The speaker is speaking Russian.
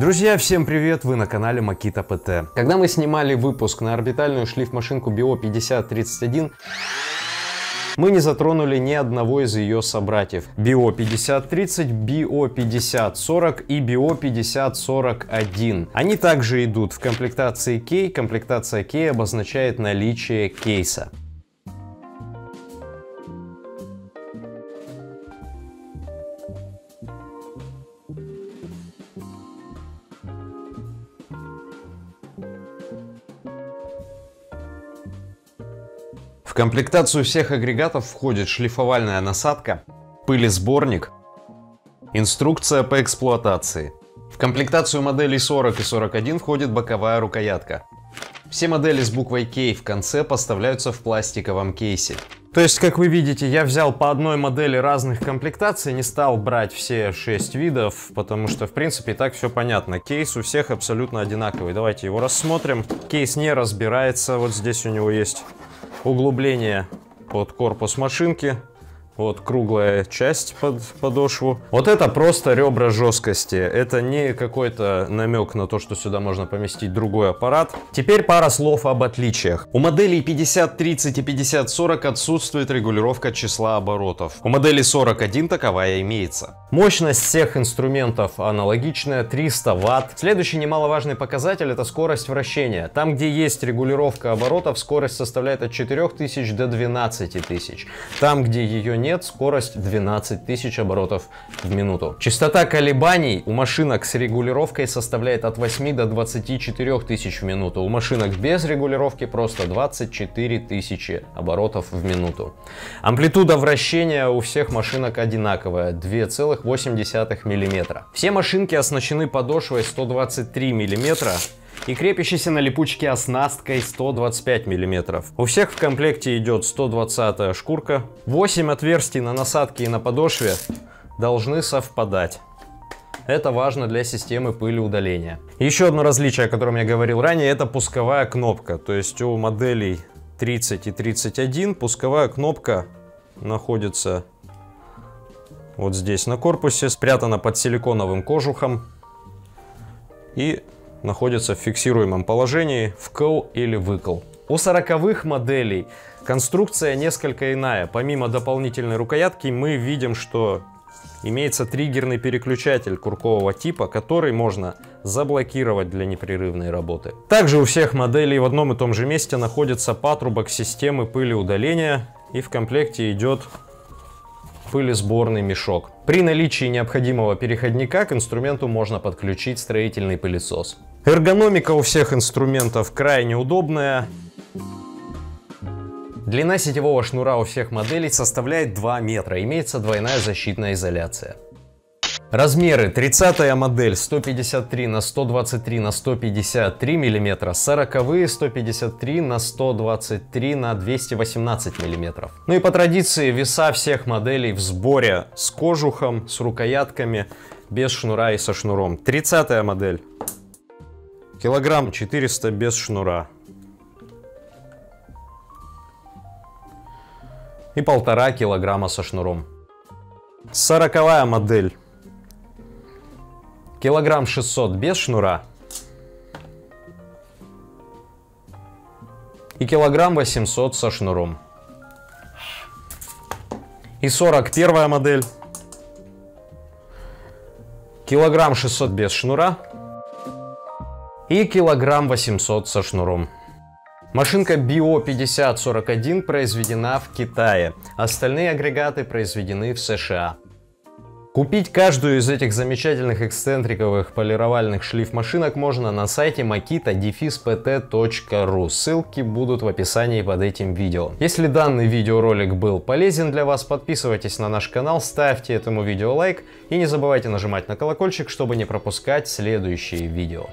Друзья, всем привет! Вы на канале Makita PT. Когда мы снимали выпуск на орбитальную шлифмашинку BO5031, мы не затронули ни одного из ее собратьев. BO5030, BO5040 и BO5041. Они также идут в комплектации K. Комплектация K обозначает наличие кейса. В комплектацию всех агрегатов входит шлифовальная насадка, пылесборник, инструкция по эксплуатации. В комплектацию моделей 40 и 41 входит боковая рукоятка. Все модели с буквой K в конце поставляются в пластиковом кейсе. То есть, как вы видите, я взял по одной модели разных комплектаций, не стал брать все 6 видов, потому что, в принципе, и так все понятно. Кейс у всех абсолютно одинаковый. Давайте его рассмотрим. Кейс не разбирается, вот здесь у него есть углубление под корпус машинки, вот круглая часть под подошву. Вот это просто ребра жесткости, это не какой-то намек на то, что сюда можно поместить другой аппарат. Теперь пара слов об отличиях. У моделей 5030 и 5040 отсутствует регулировка числа оборотов. У модели 41 таковая имеется. Мощность всех инструментов аналогичная, 300 Вт. Следующий немаловажный показатель — это скорость вращения. Там, где есть регулировка оборотов, скорость составляет от 4000 до 12000. Там, где ее нет, скорость 12 тысяч оборотов в минуту. Частота колебаний у машинок с регулировкой составляет от 8 до 24 тысяч в минуту. У машинок без регулировки просто 24 тысячи оборотов в минуту. Амплитуда вращения у всех машинок одинаковая — 2,8 мм. Все машинки оснащены подошвой 123 мм и крепящейся на липучке оснасткой 125 мм. У всех в комплекте идет 120-я шкурка. 8 отверстий на насадке и на подошве должны совпадать. Это важно для системы пылеудаления. Еще одно различие, о котором я говорил ранее, это пусковая кнопка. То есть у моделей 30 и 31 пусковая кнопка находится вот здесь на корпусе, спрятана под силиконовым кожухом и находится в фиксируемом положении, вкл или выкл. У 40-х моделей конструкция несколько иная. Помимо дополнительной рукоятки мы видим, что имеется триггерный переключатель куркового типа, который можно заблокировать для непрерывной работы. Также у всех моделей в одном и том же месте находится патрубок системы пылеудаления, и в комплекте идет пылесборный мешок. При наличии необходимого переходника к инструменту можно подключить строительный пылесос. Эргономика у всех инструментов крайне удобная. Длина сетевого шнура у всех моделей составляет 2 метра. Имеется двойная защитная изоляция. Размеры: 30-я модель 153 на 123 на 153 мм, 40-е 153 на 123 на 218 мм. Ну и по традиции веса всех моделей в сборе с кожухом, с рукоятками, без шнура и со шнуром. 30-я модель — килограмм 400 без шнура и 1,5 килограмма со шнуром. 40-я модель — килограмм 600 без шнура и килограмм 800 со шнуром. И 41-я модель — килограмм 600 без шнура и килограмм 800 со шнуром. Машинка BO5041 произведена в Китае, остальные агрегаты произведены в США. Купить каждую из этих замечательных эксцентриковых полировальных шлифмашинок можно на сайте makita-pt.ru. Ссылки будут в описании под этим видео. Если данный видеоролик был полезен для вас, подписывайтесь на наш канал, ставьте этому видео лайк и не забывайте нажимать на колокольчик, чтобы не пропускать следующие видео.